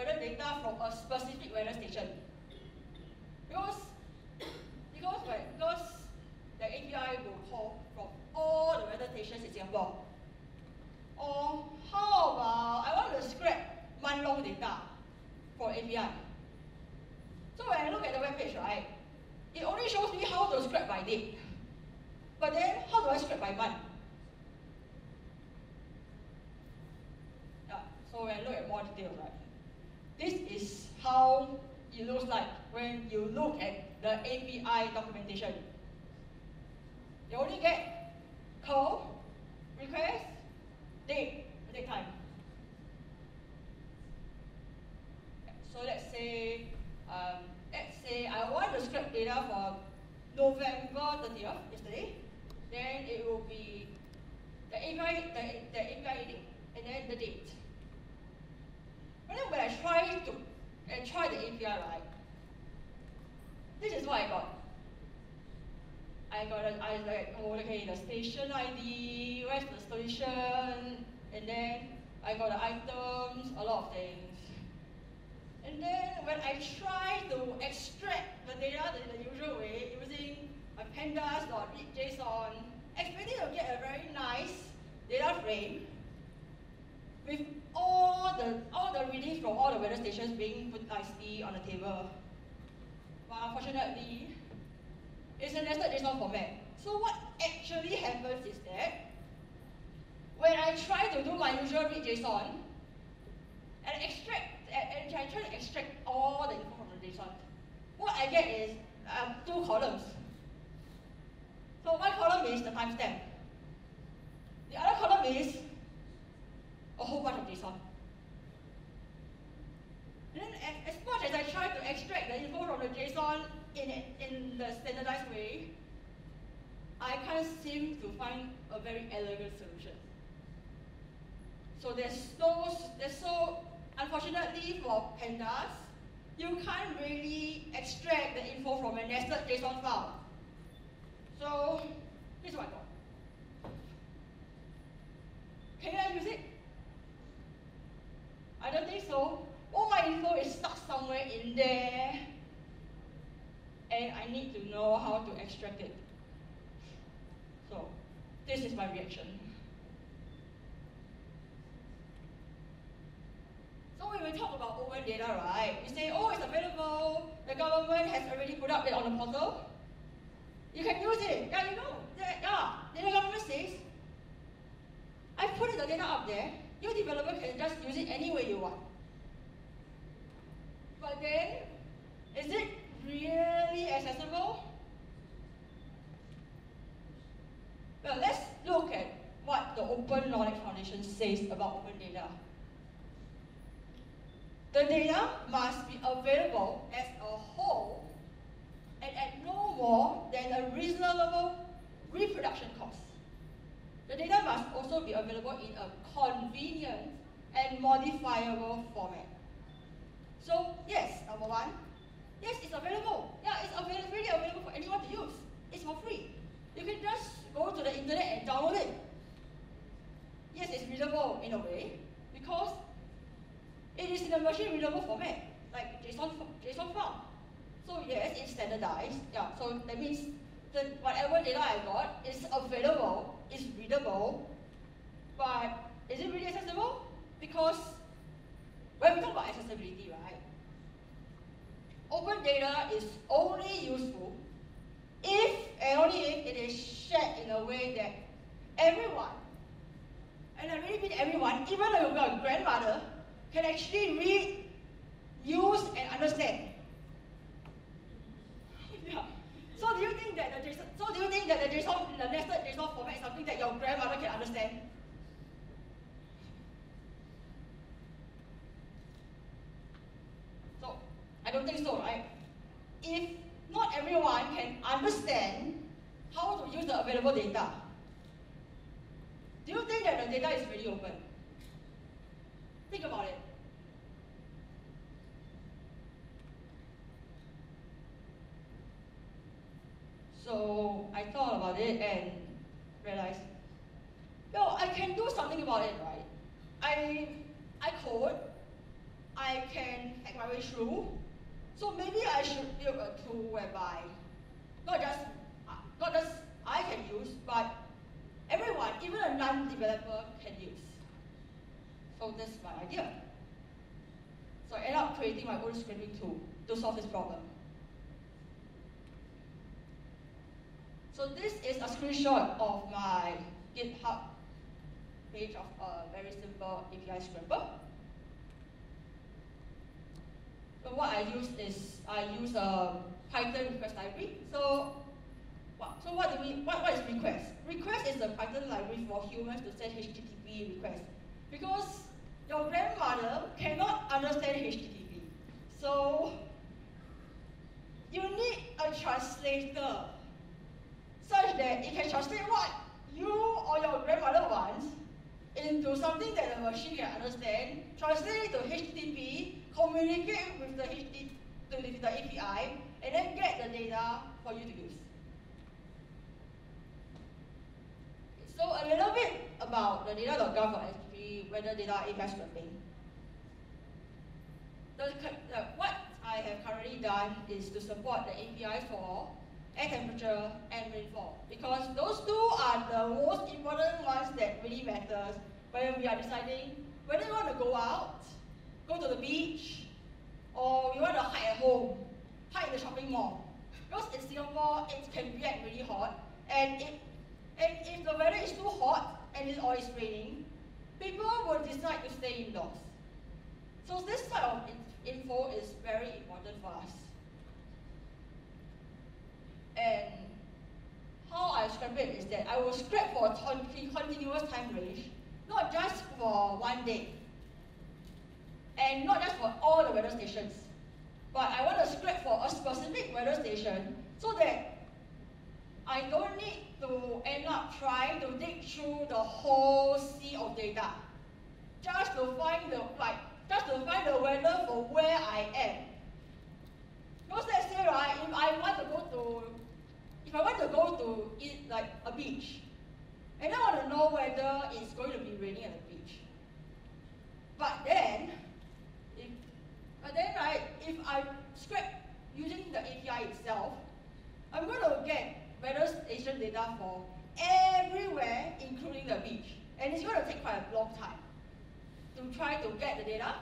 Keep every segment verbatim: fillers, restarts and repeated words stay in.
weather data from a specific weather station. Because, because, right, because the A P I will call from all the weather stations in Singapore. Or how about I want to scrap month-long data for A P I. So when I look at the web page, right, it only shows me how to scrap by date. But then, how do I scrap by month? Yeah, so when I look at more details, right, this is how it looks like when you look at the A P I documentation. You only get call, request, date, and date time. So let's say, um, let's say I want to scrap data for November thirtieth, yesterday. Then it will be the A P I, the, the A P I date, and then the date. But then when I try to and try the A P I, right, this is what I got. I got a, I like, oh, okay, the station I D, where's the station, and then I got the items, a lot of things. And then when I try to extract the data in the usual way, using my pandas dot read J S O N, expecting to get a very nice data frame with all the all the readings from all the weather stations being put nicely on the table. But unfortunately, it's a nested JSON format. So what actually happens is that when I try to do my usual read JSON and extract and I try to extract all the info from the JSON, what I get is um, two columns. So one column is the timestamp. The other column is a whole bunch of JSON. And then as, as much as I try to extract the info from the JSON in, in the standardized way, I can't seem to find a very elegant solution. So there's no, there's so, unfortunately for pandas, you can't really extract the info from a nested JSON file. So here's what I got. Can I use it? I don't think so. All my info is stuck somewhere in there, and I need to know how to extract it. So this is my reaction. So when we talk about open data, right, you say, oh, it's available, the government has already put up it on the portal, you can use it. Yeah, you know, yeah, then the government says, I put the data up there, your developer can just use it any way you want. But then, is it really accessible? Well, let's look at what the Open Knowledge Foundation says about open data. The data must be available as a whole and at no more than a reasonable reproduction cost. The data must also be available in a convenient and modifiable format. So yes, number one, yes, it's available. Yeah, it's available, really available for anyone to use. It's for free. You can just go to the internet and download it. Yes, it's readable in a way because it is in a machine readable format, like JSON, JSON file. So yes, it's standardized. Yeah, so that means that whatever data I got is available, is readable, but is it really accessible? Because when we talk about accessibility, right, open data is only useful if and only if it is shared in a way that everyone, and I really mean everyone, even though your grandmother, can actually read, use, and understand. Yeah. So do you think that the JSON, so do you think that the JSON, the nested JSON format is something that your grandmother can understand? So I don't think so, right? If not everyone can understand how to use the available data, do you think that the data is really open? Think about it. So I thought about it and realized, well, I can do something about it, right? I I code, I can make my way through. So maybe I should build a tool whereby not just not just I can use, but everyone, even a non-developer, can use. So that's my idea. So I end up creating my own scraping tool to solve this problem. So this is a screenshot of my GitHub page of a very simple A P I scraper. So what I use is I use a Python request library. So what? So what do we? What, what is request? Request is a Python library for humans to send H T T P requests because your grandmother cannot understand H T T P. So you need a translator such that it can translate what you or your grandmother wants into something that the machine can understand, translate it to H T T P, communicate with the, H T T P, with the A P I, and then get the data for you to use. So a little bit about the data dot gov dot S G, whether data A P I scraping. The, the, what I have currently done is to support the A P I for air temperature and rainfall, because those two are the most important ones that really matters when we are deciding whether we want to go out, go to the beach, or we want to hide at home, hide in the shopping mall. Because in Singapore, it can react really hot, and if, and if the weather is too hot and it's always raining, people will decide to stay indoors. So this type of info is very important for us. And how I scrape it is that I will scrape for a continuous time range, not just for one day, and not just for all the weather stations, but I want to scrape for a specific weather station so that I don't need to end up trying to dig through the whole sea of data just to find the like just to find the weather for where I am. Because let's say, right, if I want to go to If I want to go to eat, like a beach, and I want to know whether it's going to be raining at the beach. But then, if but then I if I scrape using the A P I itself, I'm going to get weather station data for everywhere, including the beach, and it's going to take quite a long time to try to get the data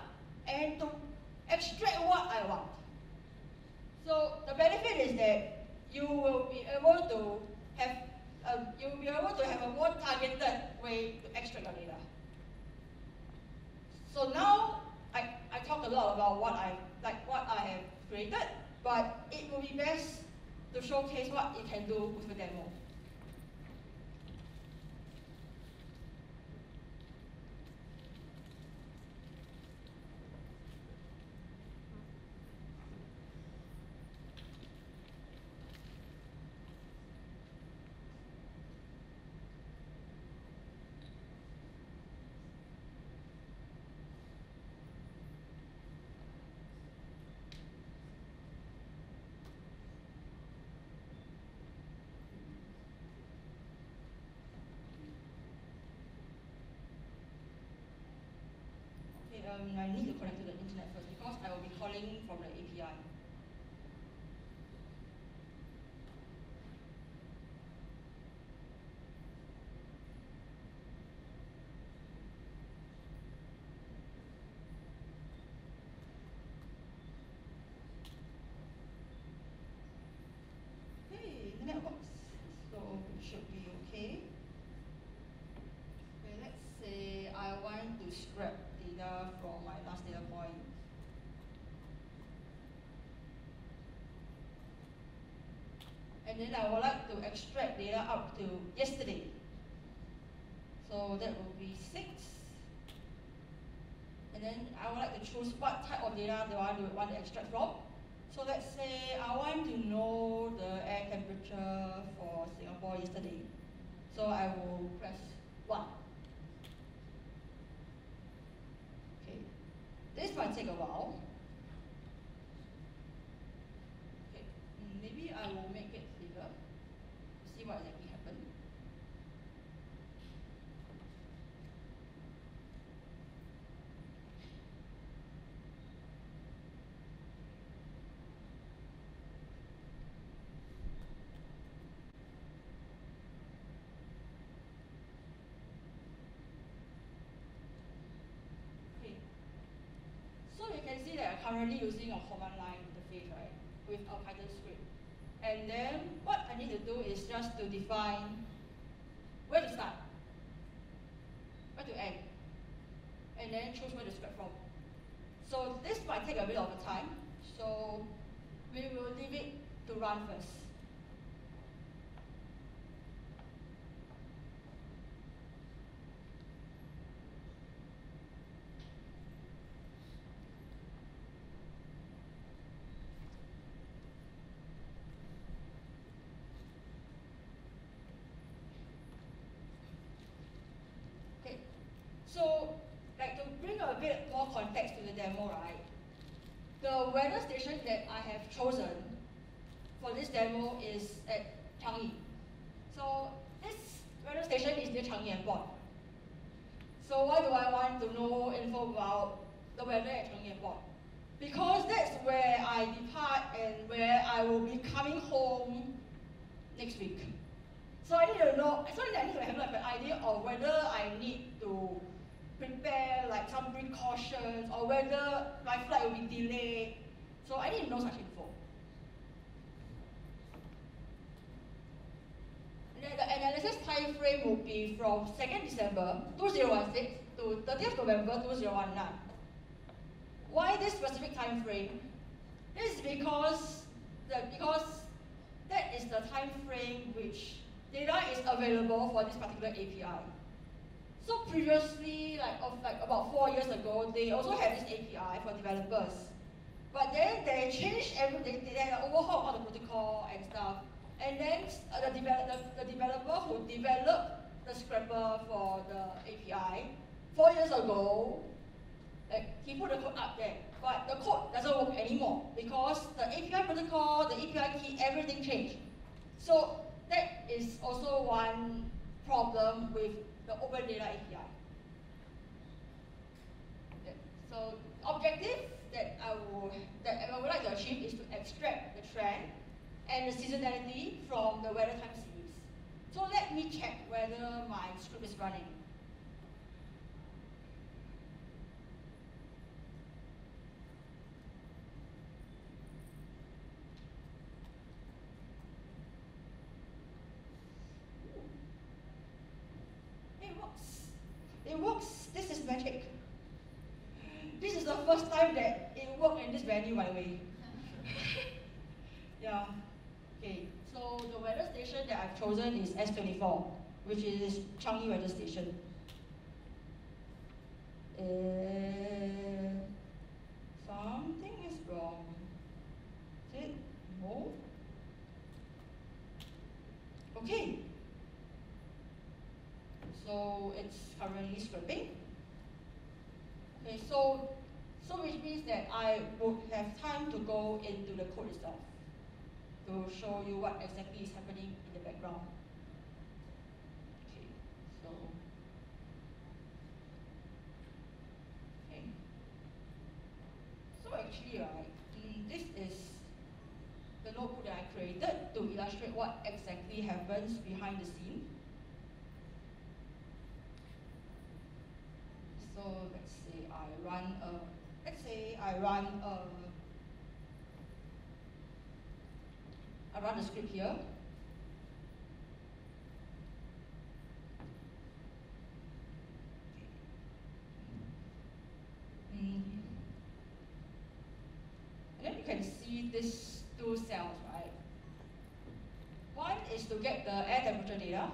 and to extract what I want. So the benefit is that you will be able to have a, you will be able to have a more targeted way to extract your data. So now I, I talked a lot about what I like what I have created, but it will be best to showcase what it can do with a demo. Um, I need to connect to the internet first because I will be calling from the A P I. Hey, internet works, so it should be okay. Okay, let's say I want to scrap from my last data point. And then I would like to extract data up to yesterday. So that will be six. And then I would like to choose what type of data do I want to extract from. So let's say I want to know the air temperature for Singapore yesterday. So I will press one. This might take a while. Okay, maybe I will make it bigger. See what exactly happened. that I'm currently using a command line interface, right, with a Python script. And then what I need to do is just to define where to start, where to end, and then choose where to script from. So this might take a bit of time, so we will leave it to run first. So, like, to bring a bit more context to the demo, right? The weather station that I have chosen for this demo is at Changi. So this weather station is near Changi Airport. So why do I want to know info about the weather at Changi Airport? Because that's where I depart and where I will be coming home next week. So I need to know, it's not that I need to have like an idea of whether I need to prepare like some precautions or whether my flight will be delayed. So I need to know such info. And then the analysis time frame will be from second December two thousand sixteen to thirtieth November two thousand nineteen. Why this specific time frame? This is because the, because that is the time frame which data is available for this particular A P I. So previously, like, of, like about four years ago, they also had this A P I for developers. But then they changed everything, they, they had an overhaul of all the protocol and stuff. And then uh, the, develop, the, the developer who developed the scrapper for the A P I, four years ago, like, he put the code up there. But the code doesn't work anymore because the A P I protocol, the A P I key, everything changed. So that is also one problem with the Open Data A P I. Okay. So the objective that I, will, that I would like to achieve is to abstract the trend and the seasonality from the weather time series. So let me check whether my script is running. It works. This is magic. This is the first time that it worked in this venue, by the way. Yeah. Okay. So the weather station that I've chosen is S twenty-four, which is Changi Weather Station. Uh, something is wrong. Is it? No. Okay. So it's currently scraping. Okay, so, so which means that I would have time to go into the code itself to show you what exactly is happening in the background. Okay, so, okay. So actually, right, this is the notebook that I created to illustrate what exactly happens behind the scene. So let's say I run a, let's say I run a, I run a script here. Mm. And then you can see these two cells, right? One is to get the air temperature data,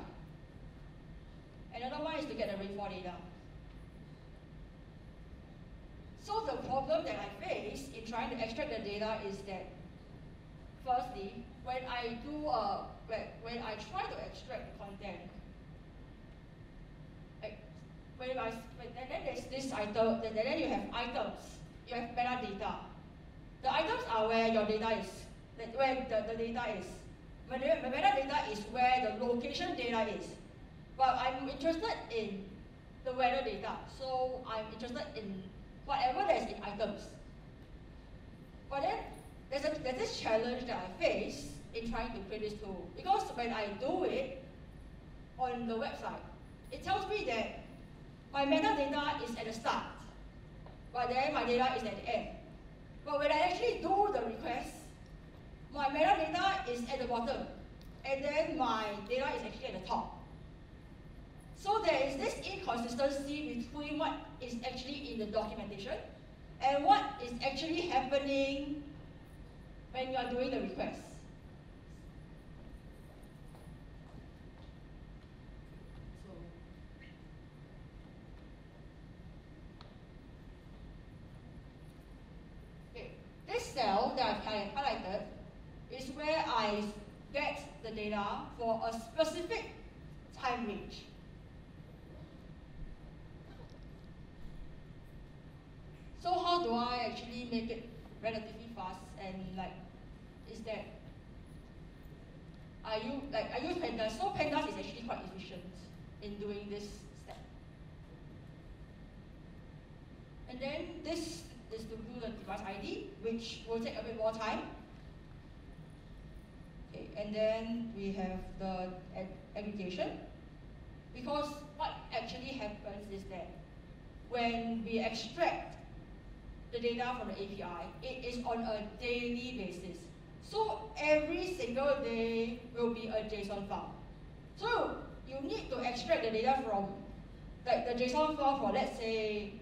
another one is to get the rainfall data. So the problem that I face in trying to extract the data is that, firstly, when I do uh, when, when I try to extract the content, like, when I when, and then there's this item, and then you have items, you have metadata. The items are where your data is, where the, the data is. The metadata is where the location data is. But I'm interested in the weather data, so I'm interested in whatever that is in items. But then, there's, a, there's this challenge that I face in trying to create this tool. Because when I do it on the website, it tells me that my metadata is at the start, but then my data is at the end. But when I actually do the request, my metadata is at the bottom, and then my data is actually at the top. So there is this inconsistency between what is actually in the documentation and what is actually happening when you are doing the request. So, okay, this cell that I highlighted is where I get the data for a specific time range. So how do I actually make it relatively fast and like, is that, I use, like, I use pandas, so pandas is actually quite efficient in doing this step. And then this is to do the device I D, which will take a bit more time. Okay, and then we have the ag aggregation, because what actually happens is that when we extract the data from the A P I, it is on a daily basis. So every single day will be a JSON file. So you need to extract the data from like the JSON file for, let's say,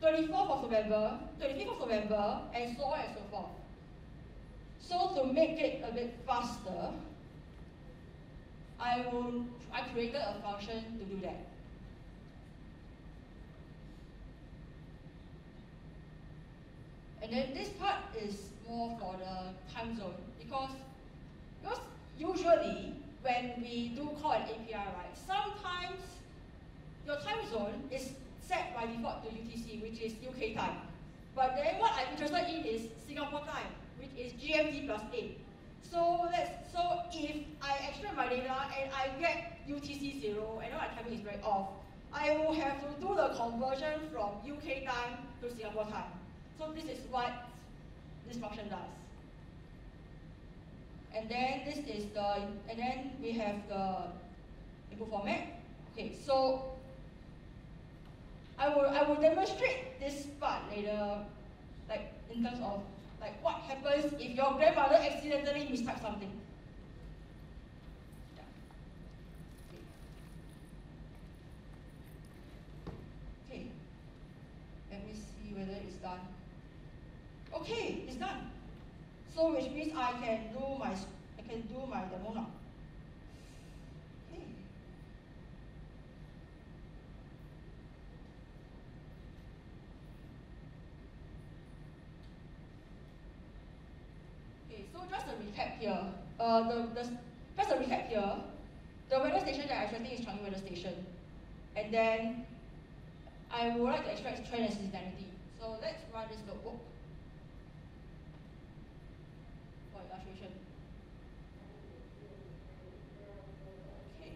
twenty-fourth of November, twenty-fifth of November, and so on and so forth. So to make it a bit faster, I will I created a function to do that. And then this part is more for the time zone, because, because usually when we do call an A P I, right, sometimes your time zone is set by default to U T C, which is U K time. But then what I'm interested in is Singapore time, which is G M T plus eight. So let's so if I extract my data and I get U T C zero, and all my timing is very off, I will have to do the conversion from U K time to Singapore time. So this is what this function does. And then this is the, and then we have the input format. Okay, so I will I will demonstrate this part later, like in terms of like what happens if your grandmother accidentally mistyped something. Yeah. Okay. Okay. Let me see whether it's done. Okay, it's done. So which means I can do my I can do my demo now. Okay. Okay, so just a recap here. Uh the, the just a recap here. The weather station that I'm setting is Changi weather station. And then I would like to extract trend and seasonality. So let's run this notebook for illustration. Okay.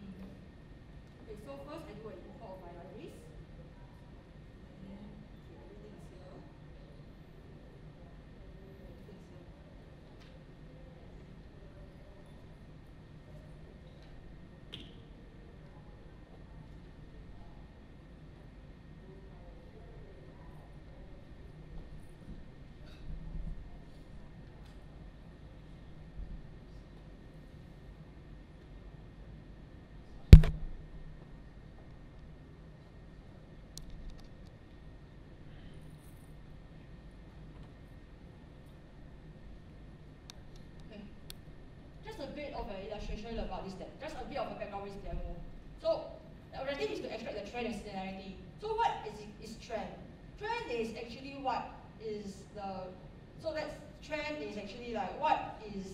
Mm. Okay, so first I do an import of my libraries. Just a bit of an illustration about this, just a bit of a background risk demo. So the objective is to extract the trend and seasonality. So what is, is trend? Trend is actually what is the, so that's, trend is actually like what is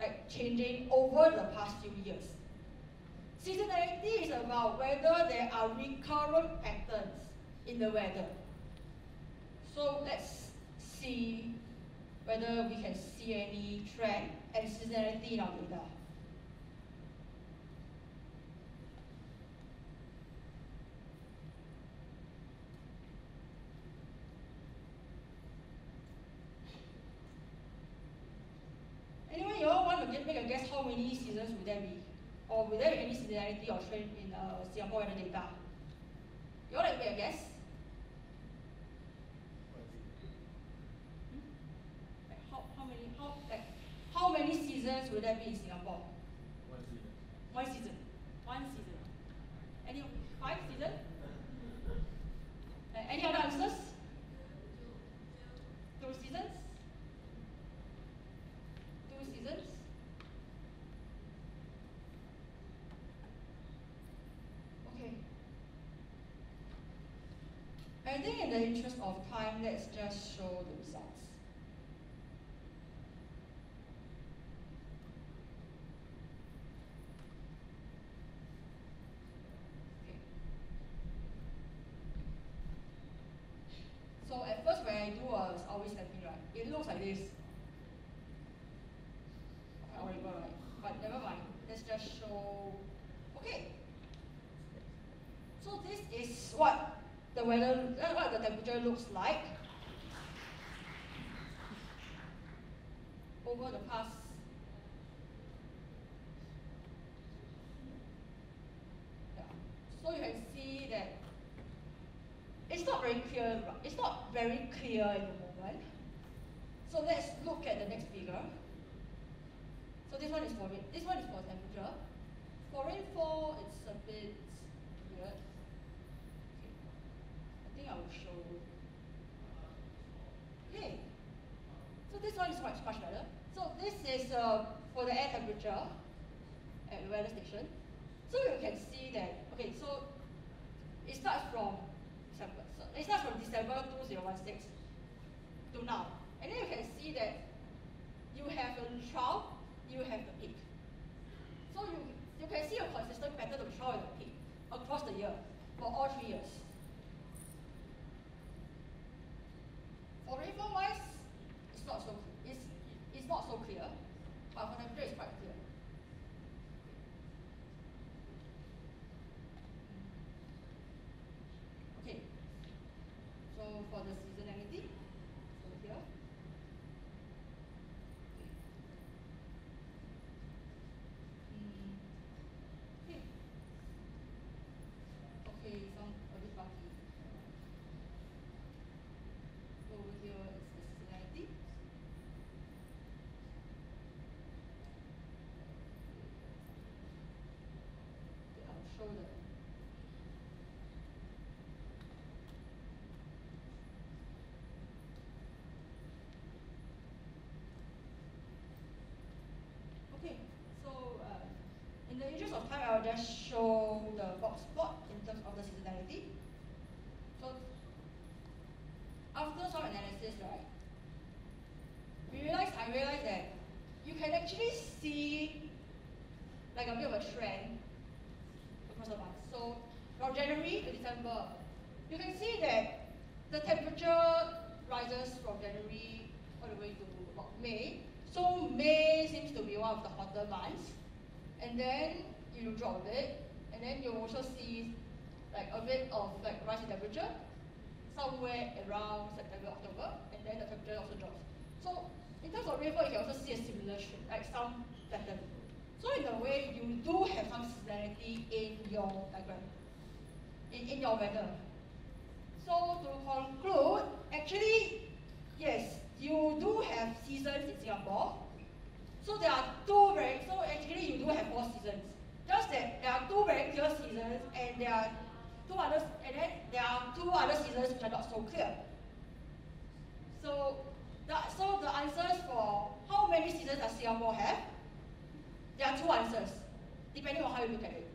like changing over the past few years. Seasonality is about whether there are recurrent patterns in the weather. So let's see whether we can see any trend and seasonality in our data. Anyway, you all want to make a guess how many seasons would there be? Or will there be any similarity or trend in uh, Singapore weather data? You all like to make a guess? Hmm? Like how, how many how like how many seasons will there be in Singapore? One season. One season. One season. Any five seasons? Uh, any other answers? Two seasons? Two seasons? Okay. I think in the interest of time, let's just show the results. So at first when I do a always stepping, right, it looks like this. Quite horrible, right? But never mind. Let's just show. Okay. So this is what the weather, uh, what the temperature looks like over the past. Yeah. So you can see that. It's not very clear. It's not very clear in the moment. So let's look at the next figure. So this one is for rain. This one is for temperature. For rainfall, it's a bit weird. Okay. I think I will show. Okay. So this one is much much better. So this is uh, for the air temperature at the weather station. So you can see that. Okay. So it starts from. So it starts from December two thousand sixteen to now. And then you can see that you have the trough, you have the peak. So you, you can see a consistent pattern of trough and the peak across the year for all three years. For rainfall wise, it's not so it's it's not so clear, but for temperature it's quite clear. Okay, so for the seasonality, so here. Mm. Okay. Okay, some a bit bumpy. Over here is the seasonality. Okay, I'll show the. In the interest of time, I will just show the box plot in terms of the seasonality. So, after some analysis, right, we realized, I realized that you can actually see like a bit of a trend across the month. So, from January to December, you can see that the temperature rises from January all the way to about May. So, May seems to be one of the hotter months. And then you drop it, and then you also see like a bit of like rise in temperature somewhere around September, October, and then the temperature also drops. So in terms of rainfall, you can also see a similar trend, like some pattern. So in a way, you do have some seasonality in your diagram, in, in your weather. So to conclude, actually, yes, you do have seasons in Singapore. So there are two very, so actually you do have four seasons. Just that there are two very clear seasons and there are two others, and then there are two other seasons which are not so clear. So the, so the answers for how many seasons does Singapore have? There are two answers, depending on how you look at it.